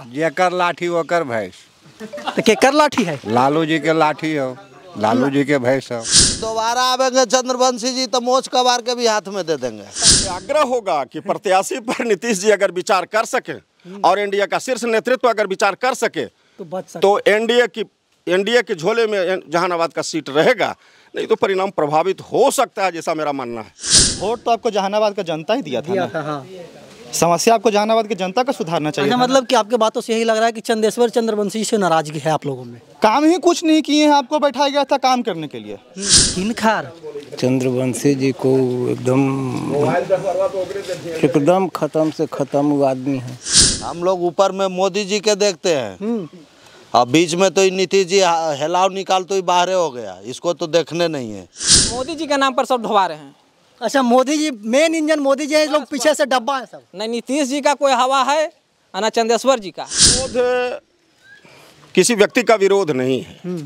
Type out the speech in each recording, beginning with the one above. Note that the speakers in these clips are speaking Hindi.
जेकर लाठी वकर भैंस। तो केकर लाठी है? लालू जी के लाठी हो, लालू जी के भैंस हो। दोबारा आवेंगे चंद्रवंशी जी तो मोच कबार के भी हाथ में दे देंगे। आग्रह होगा कि प्रत्याशी पर नीतीश जी अगर विचार कर सके और एनडीए का शीर्ष नेतृत्व अगर विचार कर सके तो एनडीए के झोले में जहानाबाद का सीट रहेगा, नहीं तो परिणाम प्रभावित हो सकता है, जैसा मेरा मानना है। वोट तो आपको जहानाबाद का जनता ही दिया था। समस्या आपको जहानाबाद की जनता का सुधारना चाहिए। मतलब कि आपके बातों से यही लग रहा है कि चंद्रेश्वर चंद्रवंशी से नाराजगी है आप लोगों में? काम ही कुछ नहीं किए हैं, आपको बैठाया गया था काम करने के लिए। किनखार चंद्रवंशी जी को एकदम खत्म से खत्म आदमी है। हम लोग ऊपर में मोदी जी के देखते हैं और बीच में तो नीतीश जी हिलाव निकाल तो बाहर हो गया, इसको तो देखने नहीं है। मोदी जी के नाम पर सब धोवा रहे हैं। अच्छा, मोदी जी मेन इंजन मोदी जी है, लोग पीछे से डब्बा है सब। नहीं नीतीश जी का कोई हवा है ना चंद्रेश्वर जी का। विरोध किसी व्यक्ति का विरोध नहीं है।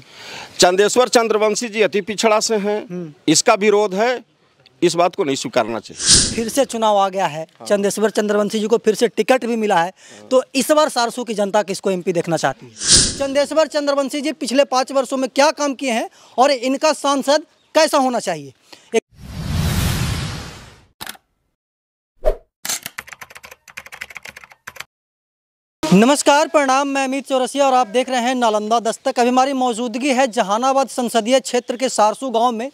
चंद्रेश्वर चंद्रवंशी जी अति पिछड़ा से हैं, इसका विरोध है, इस बात को नहीं स्वीकारना चाहिए। फिर से चुनाव आ गया है, चंद्रेश्वर चंद्रवंशी जी को फिर से टिकट भी मिला है, तो इस बार सारसू की जनता किसको एमपी देखना चाहती है? चंद्रेश्वर चंद्रवंशी जी पिछले 5 वर्षों में क्या काम किए हैं और इनका सांसद कैसा होना चाहिए? नमस्कार, प्रणाम। मैं अमित चौरसिया और आप देख रहे हैं नालंदा दस्तक। अभी हमारी मौजूदगी है जहानाबाद संसदीय क्षेत्र के सारसू गांव में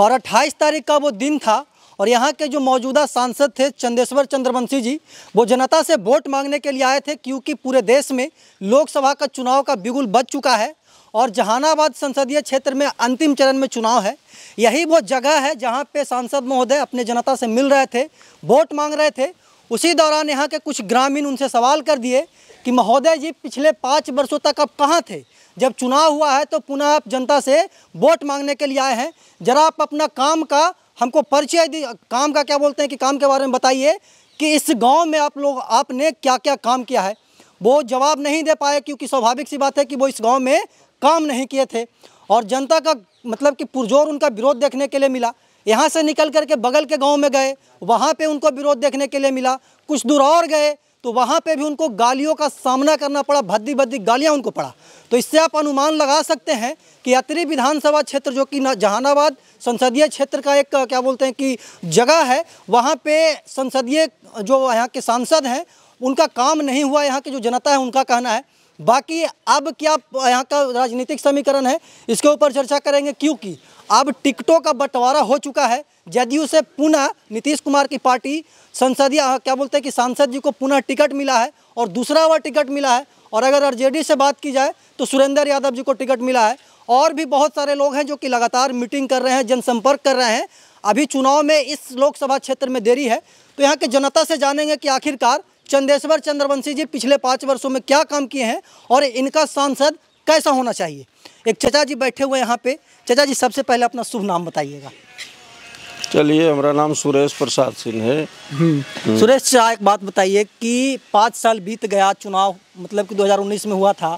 और 28 तारीख का वो दिन था और यहां के जो मौजूदा सांसद थे चंद्रेश्वर चंद्रवंशी जी, वो जनता से वोट मांगने के लिए आए थे, क्योंकि पूरे देश में लोकसभा का चुनाव का बिगुल बज चुका है और जहानाबाद संसदीय क्षेत्र में अंतिम चरण में चुनाव है। यही वो जगह है जहाँ पर सांसद महोदय अपने जनता से मिल रहे थे, वोट मांग रहे थे। उसी दौरान यहाँ के कुछ ग्रामीण उनसे सवाल कर दिए कि महोदय जी पिछले 5 वर्षों तक आप कहाँ थे? जब चुनाव हुआ है तो पुनः आप जनता से वोट मांगने के लिए आए हैं। जरा आप अपना काम का हमको परिचय दीजिए, काम का क्या बोलते हैं कि काम के बारे में बताइए कि इस गांव में आप लोग आपने क्या क्या काम किया है। वो जवाब नहीं दे पाए क्योंकि स्वाभाविक सी बात है कि वो इस गाँव में काम नहीं किए थे और जनता का मतलब कि पुरजोर उनका विरोध देखने के लिए मिला। यहाँ से निकल करके बगल के गाँव में गए, वहाँ पर उनको विरोध देखने के लिए मिला। कुछ दूर और गए तो वहाँ पे भी उनको गालियों का सामना करना पड़ा, भद्दी भद्दी गालियाँ उनको पड़ा। तो इससे आप अनुमान लगा सकते हैं कि अत्री विधानसभा क्षेत्र जो कि जहानाबाद संसदीय क्षेत्र का एक क्या बोलते हैं कि जगह है, वहाँ पे संसदीय जो यहाँ के सांसद हैं उनका काम नहीं हुआ, यहाँ की जो जनता है उनका कहना है। बाकी अब क्या यहाँ का राजनीतिक समीकरण है इसके ऊपर चर्चा करेंगे, क्योंकि अब टिकटों का बंटवारा हो चुका है। जदयू से पुनः नीतीश कुमार की पार्टी संसदीय क्या बोलते हैं कि सांसद जी को पुनः टिकट मिला है और दूसरा वह टिकट मिला है। और अगर आरजेडी से बात की जाए तो सुरेंद्र यादव जी को टिकट मिला है। और भी बहुत सारे लोग हैं जो कि लगातार मीटिंग कर रहे हैं, जनसंपर्क कर रहे हैं। अभी चुनाव में इस लोकसभा क्षेत्र में देरी है, तो यहाँ के जनता से जानेंगे कि आखिरकार चंद्रेश्वर चंद्रवंशी जी पिछले 5 वर्षों में क्या काम किए हैं और इनका सांसद कैसा होना चाहिए। एक चाचा जी बैठे हुए यहाँ पे। चाचा जी, सबसे पहले अपना शुभ नाम बताइएगा। चलिए, हमारा नाम सुरेश प्रसाद सिंह है। सुरेश चाचा, एक बात बताइए कि 5 साल बीत गया, चुनाव मतलब कि 2019 में हुआ था,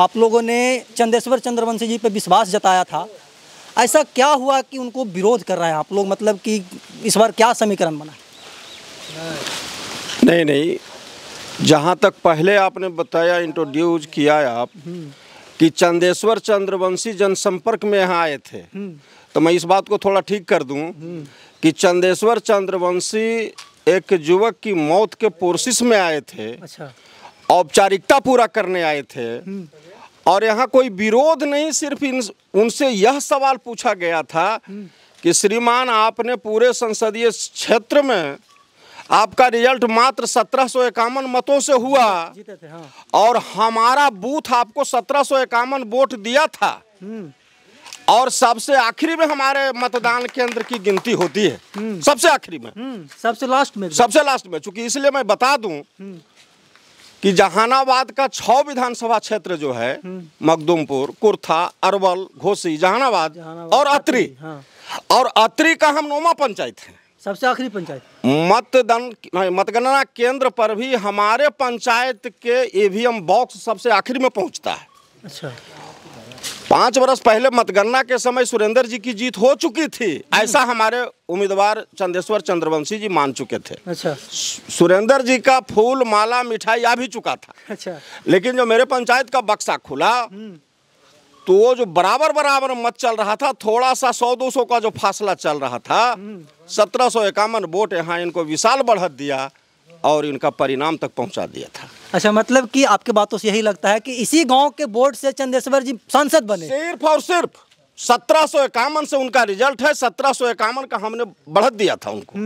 आप लोगों ने चंद्रेश्वर चंद्रवंशी जी पे विश्वास जताया था, ऐसा क्या हुआ कि उनको विरोध कर रहे हैं आप लोग? मतलब कि इस बार क्या समीकरण बना? नहीं, जहाँ तक पहले आपने बताया, इंट्रोड्यूस किया आप कि चंद्रेश्वर चंद्रवंशी जनसंपर्क में यहाँ आए थे, तो मैं इस बात को थोड़ा ठीक कर दूं कि चंद्रेश्वर चंद्रवंशी एक युवक की मौत के प्रोसेस में आए थे, औपचारिकता पूरा करने आए थे और यहाँ कोई विरोध नहीं, सिर्फ उनसे यह सवाल पूछा गया था कि श्रीमान आपने पूरे संसदीय क्षेत्र में आपका रिजल्ट मात्र 1751 मतों से हुआ जीते थे, हाँ। और हमारा बूथ आपको 1751 वोट दिया था और सबसे आखिरी में हमारे मतदान केंद्र की गिनती होती है, सबसे आखिरी में, सबसे लास्ट में। चूंकि इसलिए मैं बता दूं कि जहानाबाद का 6 विधानसभा क्षेत्र जो है, मखदुमपुर, कुर्था, अरवल, घोसी, जहानाबाद और अत्री, और अत्री का हम 9वां पंचायत है, सबसे आखिरी पंचायत। मतगणना केंद्र पर भी हमारे पंचायत के ईवीएम बॉक्स सबसे आखिर में पहुंचता है। अच्छा, 5 वर्ष पहले मतगणना के समय सुरेंद्र जी की जीत हो चुकी थी, ऐसा हमारे उम्मीदवार चंद्रेश्वर चंद्रवंशी जी मान चुके थे। अच्छा। सुरेंद्र जी का फूल माला मिठाई आ भी चुका था। अच्छा। लेकिन जो मेरे पंचायत का बक्सा खुला तो वो जो बराबर बराबर मत चल रहा था, थोड़ा सा 100-200 का जो फासला चल रहा था, 1751 वोट यहाँ इनको विशाल बढ़त दिया और इनका परिणाम तक पहुंचा दिया था। अच्छा, मतलब कि आपके बातों से यही लगता है कि इसी गांव के वोट से चंद्रेश्वर जी सांसद बने। सिर्फ और सिर्फ 1751 से उनका रिजल्ट है। 1751 का हमने बढ़त दिया था उनको,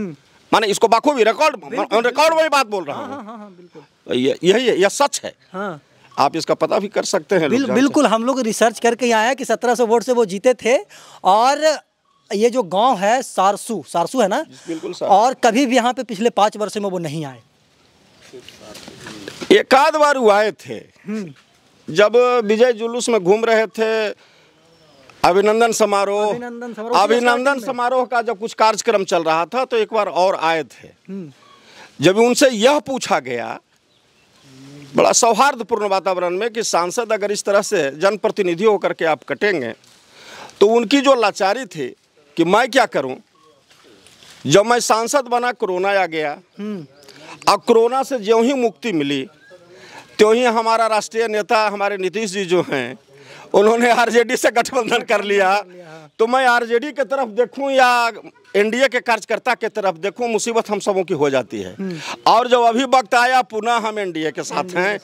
माने इसको बाखूबी रिकॉर्ड वाली बात बोल रहा हूँ। यही सच है। हाँ। आप इसका पता भी कर सकते हैं। बिल्कुल हम लोग रिसर्च करके आए हैं कि 1700 वोट से वो जीते थे और ये जो गांव है सारसू, सारसू है ना, बिल्कुल, और कभी भी यहाँ पे पिछले 5 वर्ष में वो नहीं आए। एक आध बार वो आए थे जब विजय जुलूस में घूम रहे थे, अभिनंदन समारोह का जब कुछ कार्यक्रम चल रहा था तो एक बार और आए थे। जब उनसे यह पूछा गया बड़ा सौहार्दपूर्ण वातावरण में कि सांसद अगर इस तरह से जनप्रतिनिधि होकर के आप कटेंगे, तो उनकी जो लाचारी थी कि मैं क्या करूं, जब मैं सांसद बना कोरोना आ गया और कोरोना से ज्यों ही मुक्ति मिली त्यों ही हमारा राष्ट्रीय नेता हमारे नीतीश जी जो हैं उन्होंने आरजेडी से गठबंधन कर लिया, तो मैं आरजेडी के तरफ देखूं या एनडीए के कार्यकर्ता के तरफ देखूं, मुसीबत हम सबों की हो जाती है। और जब अभी वक्त आया पुनः हम एनडीए के साथ हैं।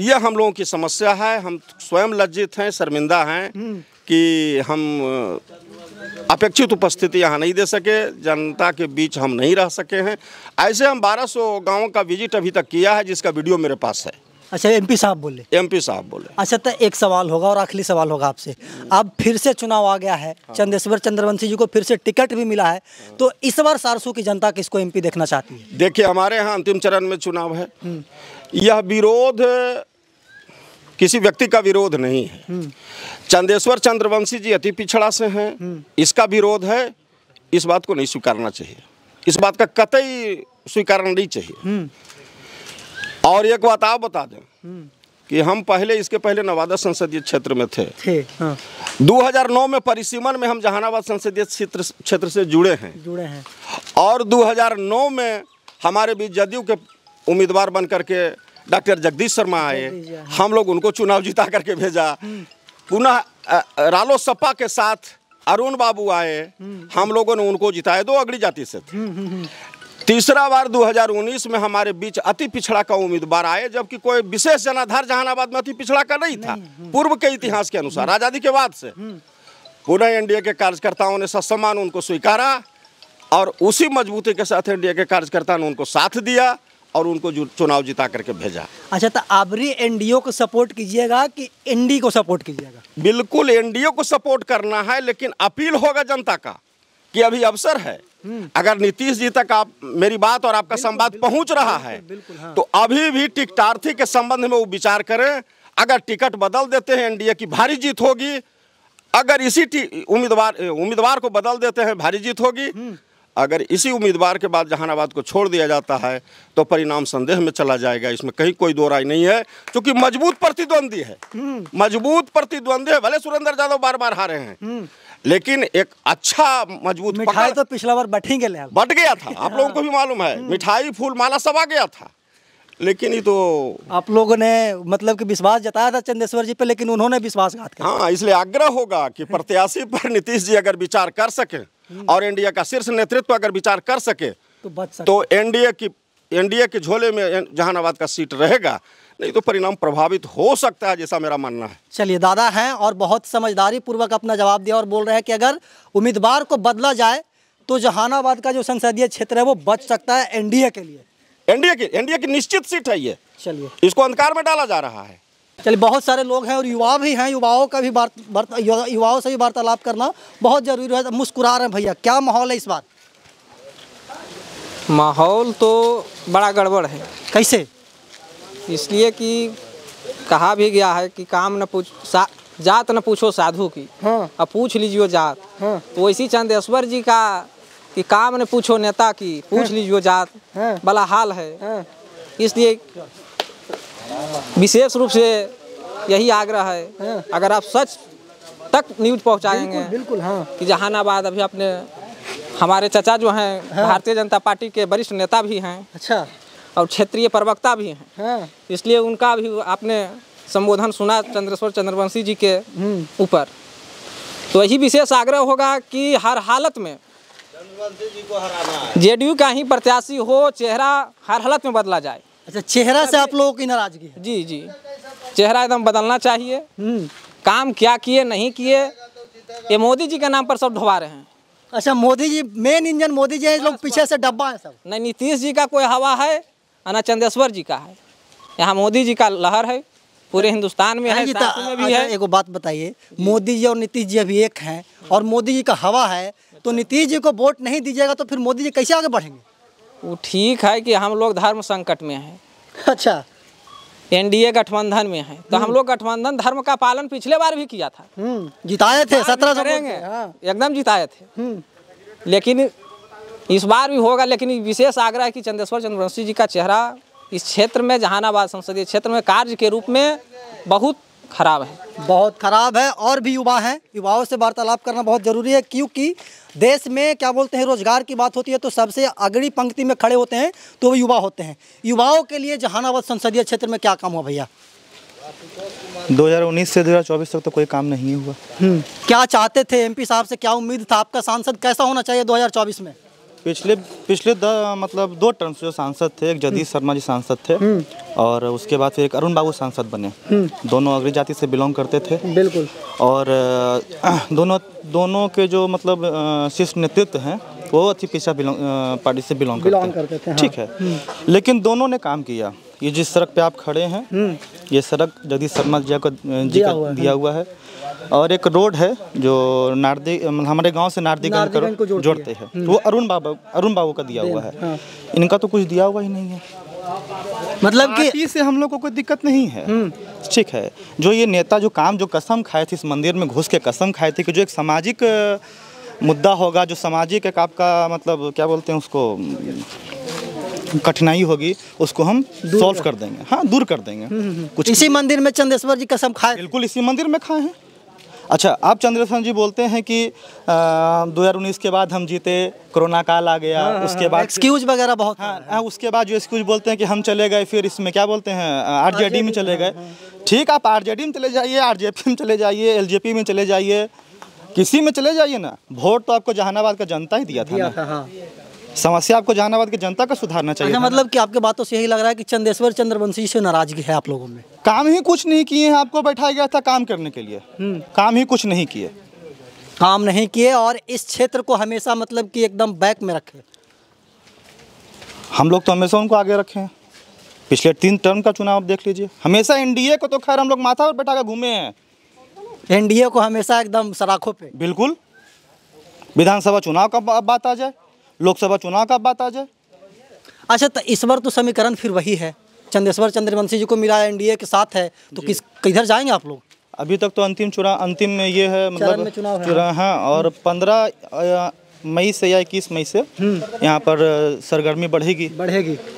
ये हम लोगों की समस्या है। हम स्वयं लज्जित हैं, शर्मिंदा हैं कि हम अपेक्षित उपस्थिति यहाँ नहीं दे सके, जनता के बीच हम नहीं रह सके हैं। ऐसे हम 1200 गाँव का विजिट अभी तक किया है जिसका वीडियो मेरे पास है। अच्छा, एमपी साहब बोले, एमपी साहब बोले। अच्छा, तो एक सवाल होगा और आखिरी सवाल होगा आपसे। अब फिर से चुनाव आ गया है, चंद्रेश्वर चंद्रवंशी जी को फिर से टिकट भी मिला है, तो इस बार सारसू की जनता किसको एमपी देखना चाहती है? देखिए, हमारे यहाँ अंतिम चरण में चुनाव है। यह विरोध किसी व्यक्ति का विरोध नहीं है। चंद्रेश्वर चंद्रवंशी जी अति पिछड़ा से हैं, इसका विरोध है, इस बात को नहीं स्वीकारना चाहिए, इस बात का कतई स्वीकारना नहीं चाहिए। और एक बात आप बता दें कि हम पहले, इसके पहले नवादा संसदीय क्षेत्र में थे। हाँ। 2009 में परिसीमन में हम जहानाबाद संसदीय क्षेत्र से जुड़े हैं और 2009 में हमारे बीच जदयू के उम्मीदवार बन करके डॉक्टर जगदीश शर्मा आए। हम लोग उनको चुनाव जिता करके भेजा। पुनः रालो सपा के साथ अरुण बाबू आए, हम लोगों ने उनको जिताया, दो अगली जाति से थे। तीसरा बार 2019 में हमारे बीच अति पिछड़ा का उम्मीदवार आए, जबकि कोई विशेष जनाधार जहानाबाद में अति पिछड़ा का नहीं था, पूर्व के इतिहास के अनुसार आज़ादी के बाद से। पुनः एनडीए के कार्यकर्ताओं ने ससम्मान उनको स्वीकारा और उसी मजबूती के साथ एनडीए के कार्यकर्ताओं ने उनको साथ दिया और उनको चुनाव जिता करके भेजा। अच्छा, तो आबरी एनडीओ को सपोर्ट कीजिएगा कि एनडी को सपोर्ट कीजिएगा? बिल्कुल एनडीओ को सपोर्ट करना है, लेकिन अपील होगा जनता का कि अभी अवसर है। अगर नीतीश जी तक आप मेरी बात और आपका संवाद पहुंच रहा है तो अभी भी टिकटार्थी के संबंध में वो विचार करें। अगर टिकट बदल देते हैं एनडीए की भारी जीत होगी, अगर इसी उम्मीदवार को बदल देते हैं भारी जीत होगी, अगर इसी उम्मीदवार के बाद जहानाबाद को छोड़ दिया जाता है तो परिणाम संदेह में चला जाएगा। इसमें कहीं कोई दो राय नहीं है, क्योंकि मजबूत प्रतिद्वंदी है, भले सुरेंद्र यादव बार बार हारे हैं लेकिन एक अच्छा मजबूत मिठाई तो पिछला बार बट गया था। आप लोगों को भी मालूम है, मिठाई फूल माला सब आ गया था, लेकिन ये तो आप लोगों ने मतलब कि विश्वास जताया था चंद्रेश्वर जी पे, लेकिन उन्होंने विश्वासघात किया। हाँ, इसलिए आग्रह होगा कि प्रत्याशी पर नीतीश जी अगर विचार कर सके और एनडीए का शीर्ष नेतृत्व अगर विचार कर सके तो एनडीए के झोले में जहानाबाद का सीट रहेगा, नहीं तो परिणाम प्रभावित हो सकता है, जैसा मेरा मानना है। चलिए, दादा हैं और बहुत समझदारी पूर्वक अपना जवाब दिया और बोल रहे हैं कि अगर उम्मीदवार को बदला जाए तो जहानाबाद का जो संसदीय क्षेत्र है वो बच सकता है एनडीए के लिए। एनडीए की निश्चित सीट है ये। चलिए, इसको अंधकार में डाला जा रहा है। चलिए, बहुत सारे लोग हैं और युवा भी हैं, युवाओं से भी वार्तालाप करना बहुत जरूरी है। मुस्कुरा रहे हैं भैया, क्या माहौल है इस बार? माहौल तो बड़ा गड़बड़ है। कैसे? इसलिए कि कहा भी गया है कि काम न पूछो जात न पूछो साधु की। हाँ। अब पूछ लीजिए जात। हाँ। तो वैसी चंद्रेश्वर जी का कि काम न पूछो नेता की, पूछ लीजिए जात। हाँ। भला हाल है। हाँ। इसलिए विशेष रूप से यही आग्रह है, अगर आप सच तक न्यूज पहुँचाएंगे। बिल्कुल हाँ कि जहानाबाद अभी आपने हमारे चाचा जो हैं हाँ। भारतीय जनता पार्टी के वरिष्ठ नेता भी हैं अच्छा और क्षेत्रीय प्रवक्ता भी हैं हाँ। इसलिए उनका भी आपने संबोधन सुना चंद्रेश्वर चंद्रवंशी जी के ऊपर। तो यही विशेष आग्रह होगा कि हर हालत में चंद्रवंशी जी को हराना, जेडीयू का ही प्रत्याशी हो, चेहरा हर हालत में बदला जाए। अच्छा चेहरा से आप लोगों की नाराजगी है? जी जी चेहरा एकदम बदलना चाहिए। काम क्या किए नहीं किए ये मोदी जी के नाम पर सब ढोवा रहे हैं। अच्छा मोदी जी मेन इंजन मोदी जी हैं, लोग पीछे से डब्बा है सब। नहीं नीतीश जी का कोई हवा है ना चंद्रेश्वर जी का है, यहाँ मोदी जी का लहर है पूरे हिंदुस्तान में है, में भी है। एक बात बताइए मोदी जी और नीतीश जी अभी एक हैं और मोदी जी का हवा है तो नीतीश जी को वोट नहीं दीजिएगा तो फिर मोदी जी कैसे आगे बढ़ेंगे? वो ठीक है कि हम लोग धर्म संकट में हैं अच्छा एनडीए गठबंधन में है तो हम लोग गठबंधन धर्म का पालन पिछले बार भी किया था, जिताए थे 17 करेंगे एकदम जिताए थे, लेकिन इस बार भी होगा। लेकिन विशेष आग्रह है कि चंद्रेश्वर चंद्रवंशी जी का चेहरा इस क्षेत्र में जहानाबाद संसदीय क्षेत्र में कार्य के रूप में बहुत खराब है, बहुत खराब है। और भी युवा हैं, युवाओं से वार्तालाप करना बहुत जरूरी है क्योंकि देश में क्या बोलते हैं रोजगार की बात होती है तो सबसे अगली पंक्ति में खड़े होते हैं तो वो युवा होते हैं। युवाओं के लिए जहानाबाद संसदीय क्षेत्र में क्या काम हुआ भैया? 2019 से 2024 तक तो कोई काम नहीं हुआ। क्या चाहते थे एमपी साहब से, क्या उम्मीद था आपका सांसद कैसा होना चाहिए 2024 में? पिछले मतलब 2 टर्म जो सांसद थे, एक जगदीश शर्मा जी सांसद थे और उसके बाद फिर एक अरुण बाबू सांसद बने, दोनों अग्रणी जाति से बिलोंग करते थे बिल्कुल। और दोनों के जो मतलब शीर्ष नेतृत्व हैं वो अति पिछड़ा पार्टी से बिलोंग करते थे ठीक है, लेकिन दोनों ने काम किया। ये जिस सड़क पे आप खड़े हैं ये सड़क जगदीश शर्मा जी को दिया हुआ है और एक रोड है जो नारदी हमारे गांव से नारदीगंज को जोड़ते हैं वो अरुण बाबू का दिया हुआ है हाँ। इनका तो कुछ दिया हुआ ही नहीं है, मतलब कि से हम लोग को कोई दिक्कत नहीं है ठीक है। जो ये नेता जो कसम खाए थे इस मंदिर में घुस के, कसम खाए थे कि जो एक सामाजिक मुद्दा होगा, जो सामाजिक एक आपका मतलब क्या बोलते हैं उसको कठिनाई होगी उसको हम सॉल्व कर देंगे हाँ दूर कर देंगे। कुछ इसी मंदिर में चंद्रेश्वर जी कसम खाए, बिल्कुल इसी मंदिर में खाए हैं। अच्छा आप चंद्रेश्वर जी बोलते हैं कि 2019 के बाद हम जीते, कोरोना काल आ गया उसके बाद एक्सक्यूज वगैरह बहुत हाँ, उसके बाद जो एक्सक्यूज बोलते हैं कि हम चले गए फिर इसमें क्या बोलते हैं आरजेडी में चले गए ठीक। आप आरजेडी में चले जाइए, आरजेपी में चले जाइए, एलजेपी में चले जाइए, किसी में चले जाइए ना, वोट तो आपको जहानाबाद का जनता ही दिया था। समस्या आपको जहानाबाद की जनता का सुधारना चाहिए। मतलब कि आपके बातों से यही लग रहा है कि चंद्रेश्वर चंद्रवंशी से नाराजगी है आप लोगों में? काम ही कुछ नहीं किए हैं, आपको बैठाया गया था काम करने के लिए, काम ही कुछ नहीं किए, काम नहीं किए और इस क्षेत्र को हमेशा मतलब कि एकदम बैक में रखे। हम लोग तो हमेशा उनको आगे रखे हैं, पिछले 3 टर्म का चुनाव आप देख लीजिए, हमेशा एनडीए को तो खैर हम लोग माथा पर बैठा कर घूमे हैं, एनडीए को हमेशा एकदम सराखों पे। बिल्कुल विधानसभा चुनाव का बात आ जाए, लोकसभा चुनाव का बात आ जाए। अच्छा तो इस बार तो समीकरण फिर वही है, चंद्रेश्वर चंद्रवंशी जी को मिला एनडीए के साथ है तो किस किधर जाएंगे आप लोग? अभी तक तो अंतिम में ये है मतलब चुनाव है और 15 मई से या 21 मई से यहाँ पर सरगर्मी बढ़ेगी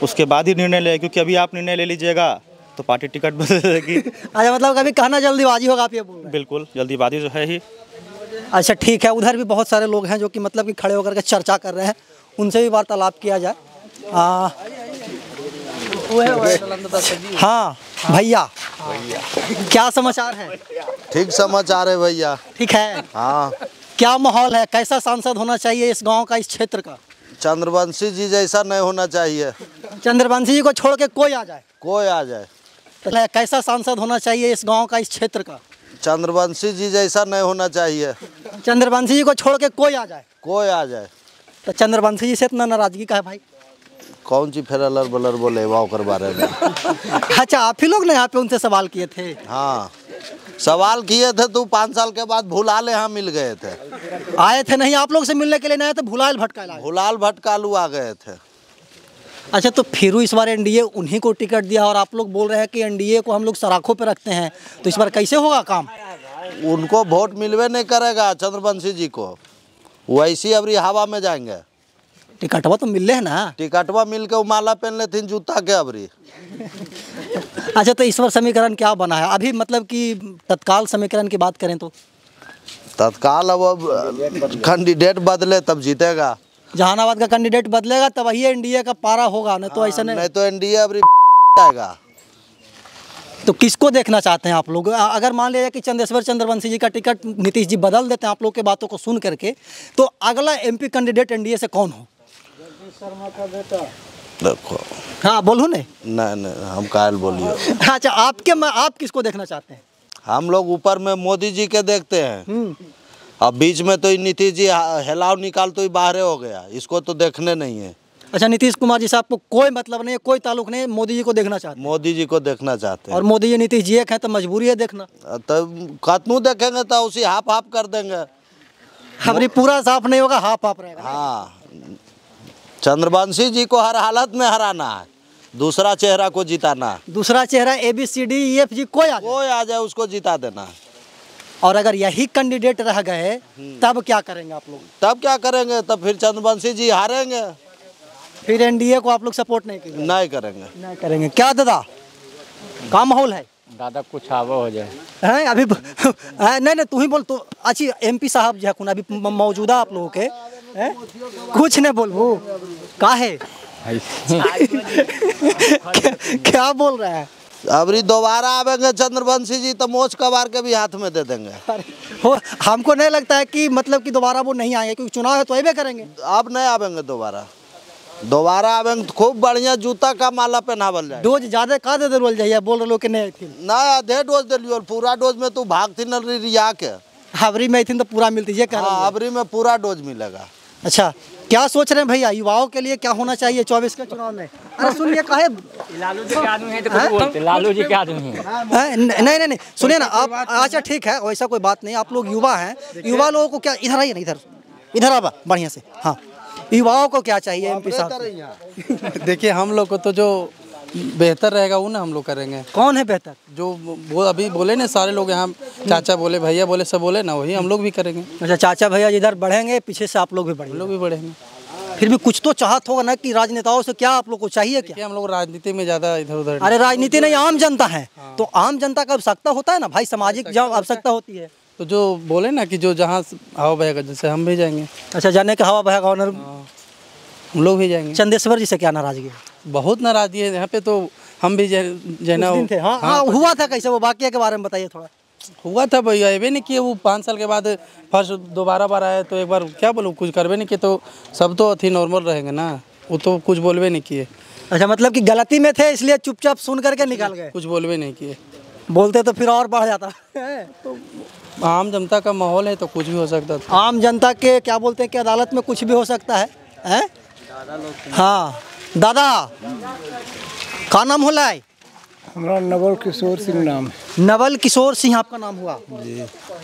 उसके बाद ही निर्णय लेगा, क्योंकि अभी आप निर्णय ले लीजिएगा तो पार्टी टिकट बदलेगी। अच्छा मतलब अभी कहना जल्दीबाजी होगा आप ये बोल रहे हैं? बिल्कुल जल्दीबाजी जो है ही। अच्छा ठीक है, उधर भी बहुत सारे लोग हैं जो कि मतलब कि खड़े होकर के चर्चा कर रहे हैं, उनसे भी वार्तालाप किया जाए। हाँ भैया क्या समाचार है? ठीक समाचार है भैया। ठीक है हाँ, क्या माहौल है, कैसा सांसद होना चाहिए इस गांव का, इस क्षेत्र का? चंद्रवंशी जी जैसा नहीं होना चाहिए, चंद्रवंशी जी को छोड़ के कोई आ जाए, कोई आ जाए। तो कैसा सांसद होना चाहिए इस गांव का, इस क्षेत्र का? चंद्रवंशी जी जैसा नहीं होना चाहिए, चंद्रवंशी जी को छोड़ के कोई आ जाए, कोई आ जाए। तो चंद्रवंशी जी से इतना नाराजगी का है भाई? कौन सी फिर अलर बलर बोले वाओ कर बारे में। अच्छा आप ही लोग ने यहाँ पे उनसे सवाल किए थे? हाँ सवाल किए थे तो 5 साल के बाद भुलाल यहाँ मिल गए थे। आए थे नहीं आप लोग से मिलने के लिए, नहीं आए तो भुलाल भटकालू आ गए थे। अच्छा तो फिर इस बार एनडीए उन्हीं को टिकट दिया और आप लोग बोल रहे हैं कि एनडीए को हम लोग सराखों पे रखते हैं, तो इस बार कैसे होगा काम? उनको वोट मिलवे नहीं करेगा चंद्रवंशी जी को, वैसी अबरी हवा में जाएंगे। टिकटवा तो मिलले है ना, टिकटवा मिल के माला पहन लेते जूता के अबरी। अच्छा तो इस बार समीकरण क्या बना है अभी, मतलब कि तत्काल समीकरण की बात करें तो तत्काल अब कैंडिडेट बदले तब जीतेगा। जहानाबाद का कैंडिडेट बदलेगा तब ही एनडीए का पारा होगा, नहीं तो ऐसा नहीं तो एनडीए अब आएगा। तो किसको देखना चाहते हैं आप लोग? अगर मान लिया कि चंद्रेश्वर चंद्रवंशी जी का टिकट नीतीश जी बदल देते हैं आप लोग के बातों को सुन करके, तो अगला एमपी कैंडिडेट एनडीए से कौन हो? जगदीश शर्मा का बेटा। देखो हाँ बोलू ने नहीं हम कायल बोलिए। अच्छा आपके आप किसको देखना चाहते हैं? हम लोग ऊपर में मोदी जी के देखते हैं, अब बीच में तो नीतीश जी हेलाव निकाल तो बाहर हो गया, इसको तो देखने नहीं है। अच्छा नीतीश कुमार जी साहब को कोई मतलब नहीं, कोई ताल्लुक नहीं, मोदी जी को देखना चाहते हैं। मोदी जी को देखना चाहते हैं और मोदी जी नीतीश जी एक है तो मजबूरी है देखना। तब खतनू देखेंगे तो उसी हाफ हाफ कर देंगे, हमारी पूरा साफ नहीं होगा, हाफ हाफ रहेगा। हाँ चंद्रवंशी जी को हर हालत में हराना है, दूसरा चेहरा को जिताना, दूसरा चेहरा ABCDEFG कोई आ जाए उसको जिता देना। और अगर यही कैंडिडेट रह गए तब क्या करेंगे आप लोग? तब क्या करेंगे, तब फिर चंद्रवंशी जी हारेंगे, फिर एनडीए को आप लोग सपोर्ट नहीं करेंगे? नहीं करेंगे। क्या दादा का माहौल है? दादा कुछ आवा हो जाए हैं अभी नहीं तू ही बोल तो। अच्छी एमपी साहब जो है अभी मौजूदा आप लोगों के हैं, कुछ नहीं बोल वो का है क्या बोल रहा है? अभी दोबारा आवेंगे चंद्रवंशी जी तो मोच कबार के भी हाथ में दे देंगे। हमको नहीं लगता है कि मतलब कि दोबारा वो नहीं आएंगे, क्योंकि चुनाव है तो अभी करेंगे। अब नहीं आवेंगे दोबारा आवेंगे तो खूब बढ़िया जूता का माला पहनावल जाए। डोज ज्यादा का दे देवल जाइए बोल रहे लोग के नहीं थी ना, आधे डोज दे लियो, पूरा डोज में तू भागती न रिया के। हावरी में थी तो पूरा मिलती है। हावरी में पूरा डोज मिलेगा। अच्छा क्या सोच रहे हैं भैया युवाओं के लिए क्या होना चाहिए 24 के चुनाव में? अरे सुनिए कहे लालू जी के आदमी है तो कुछ बोलते, लालू जी के आदमी है नहीं सुनिए ना आप। अच्छा ठीक है वैसा कोई बात नहीं, आप लोग युवा हैं, युवा लोगों को क्या इधर आइए ना, इधर आप बढ़िया से। हाँ युवाओं को क्या चाहिए एमपी साहब? देखिए हम लोग को तो जो बेहतर रहेगा वो ना हम लोग करेंगे। कौन है बेहतर? जो वो अभी बोले ना सारे लोग यहाँ, चाचा बोले भैया बोले सब बोले ना, वही हम लोग भी करेंगे। अच्छा चाचा भैया इधर बढ़ेंगे, पीछे से आप लोग भी बढ़ेंगे। फिर भी कुछ तो चाहत होगा ना कि राजनेताओं से क्या आप लोग को चाहिए? क्या हम लोग राजनीति में ज्यादा इधर उधर? अरे राजनीति नहीं, आम जनता है तो आम जनता का आवश्यकता होता है ना भाई, सामाजिक जहाँ आवश्यकता होती है। तो जो बोले ना कि जो जहाँ हवा बहेगा जैसे हम भी जाएंगे। अच्छा जाने का हवा बहेगा ऑनर हम लोग भी जाएंगे। चंद्रेश्वर जी से क्या नाराजगी? बहुत नाराजगी है यहाँ पे, तो हम भी जाना थे। हाँ हुआ था कैसे वो वाकया के बारे में बताइए थोड़ा। हुआ था भैया ये नहीं कि वो 5 साल के बाद फर्स्ट दोबारा बार आया तो एक बार क्या बोलूँ, कुछ करवे नहीं किए तो सब तो अथी नॉर्मल रहेंगे ना, वो तो कुछ बोलवे नहीं किए। अच्छा मतलब कि गलती में थे इसलिए चुपचाप सुन करके निकाल गए, कुछ बोलवे नहीं किए। बोलते तो फिर और बढ़ जाता है। आम जनता का माहौल है तो कुछ भी हो सकता था। आम जनता के क्या बोलते हैं कि अदालत में कुछ भी हो सकता है हैं? हाँ दादा का नाम हो लाए? हमारा नवल किशोर सिंह नाम है। नवल किशोर सिंह आपका नाम हुआ जी।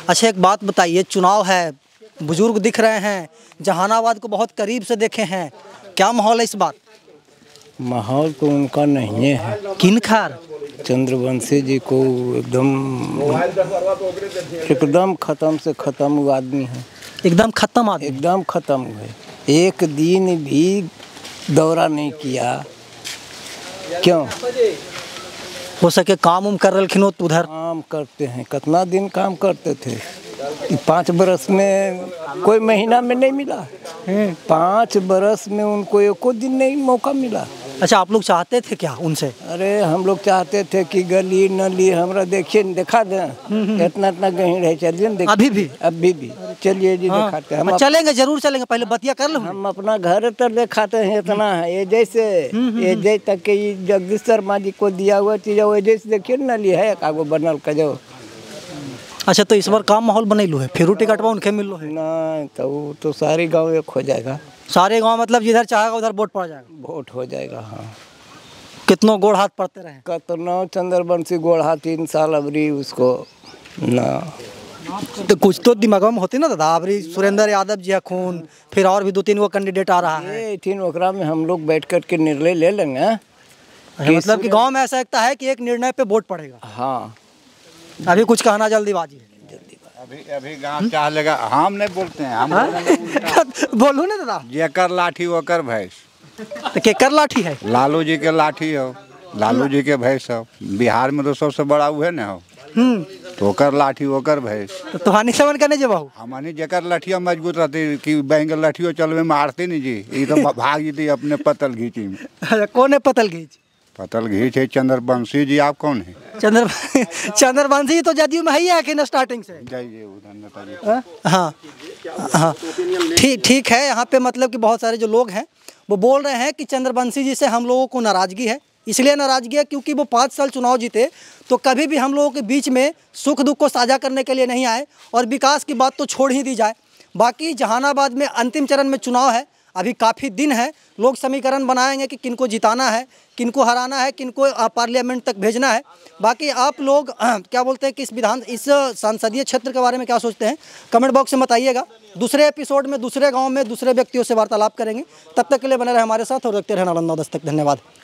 अच्छा एक बात बताइए चुनाव है, बुजुर्ग दिख रहे हैं, जहानाबाद को बहुत करीब से देखे हैं, क्या माहौल है इस बार? माहौल तो उनका नहीं है। किनखार? चंद्रवंशी जी को एकदम खत्म से खत्म वो आदमी है, एकदम खत्म है। एक दिन भी दौरा नहीं किया क्यों? हो सके काम उम कर रखिन तो उधर काम करते हैं। कितना दिन काम करते थे? 5 बरस में कोई महीना में नहीं मिला, 5 बरस में उनको एक दिन नहीं मौका मिला। अच्छा आप लोग चाहते थे क्या उनसे? अरे हम लोग चाहते थे कि गली नली हमारा देखिए दिखा दें, इतना गहीर है। चलिए अभी भी चलिए जी दिखाते हैं। चलेंगे जरूर चलेंगे, पहले बतिया कर लो। हम अपना घर तक दिखाते हैं इतना है। ये जैसे एजय तक के जगदीश शर्मा जी को दिया हुआ चीज एजय से देखिए नली है आगो बनल का जो। अच्छा तो इस बार काम माहौल बनैलू है, फिर टिकटवा उनके मिलो है ना तो सारे गाँव एक हो जाएगा। सारे गांव मतलब जिधर चाहेगा उधर वोट पड़ जाएगा, वोट हो जाएगा। हाँ कितनों गोड़ हाथ पड़ते रहे, कितनों चंद्रवंशी गोड़ हाथ 3 साल अबरी उसको ना तो कुछ तो दिमाग में होती ना दादा। अबरी सुरेंद्र यादव जी खून फिर और भी 2-3 वो कैंडिडेट आ रहा है, ओकरा में हम लोग बैठ कर के निर्णय ले लेंगे। मतलब कि गाँव में ऐसा लगता है कि एक निर्णय पे वोट पड़ेगा। हाँ अभी कुछ कहना जल्दीबाजी है, अभी गाँव चाह लेगा। हम नहीं बोलते हैं, हम बोलू ना दादा। जेकर लाठी वकर भैंस, तो केकर लाठी है? लालू जी के लाठी हो, लालू जी के भैंस हो। बिहार में तो सबसे बड़ा वो है ना हो, तो ओकर लाठी ओकर भैंस तो तोहानी समन कने जेबहु हमनी जेकर लाठिया मजबूत रहती कि बैंगल लाठियो चलबे मारते नहीं जी ई तो भाग जीती अपने पतल घीची में। अच्छा कौन है पतल घीच? पतल घीच है चंद्रवंशी जी। आप कौन है? चंद्रवंशी तो जदयू में ही है कि ना स्टार्टिंग से जाइए उधर। हाँ हाँ ठीक है। यहाँ पे मतलब कि बहुत सारे जो लोग हैं वो बोल रहे हैं कि चंद्रवंशी जी से हम लोगों को नाराज़गी है, इसलिए नाराज़गी है क्योंकि वो 5 साल चुनाव जीते तो कभी भी हम लोगों के बीच में सुख दुख को साझा करने के लिए नहीं आए, और विकास की बात तो छोड़ ही दी जाए। बाकी जहानाबाद में अंतिम चरण में चुनाव है, अभी काफ़ी दिन है, लोग समीकरण बनाएंगे कि किनको जिताना है, किनको हराना है, किनको पार्लियामेंट तक भेजना है। बाकी आप लोग क्या बोलते हैं कि इस संसदीय क्षेत्र के बारे में क्या सोचते हैं, कमेंट बॉक्स में बताइएगा। दूसरे एपिसोड में दूसरे गांव में दूसरे व्यक्तियों से वार्तालाप करेंगे। तब तक के लिए बने रहे हमारे साथ और देखते रहे नालंदा दस्तक। धन्यवाद।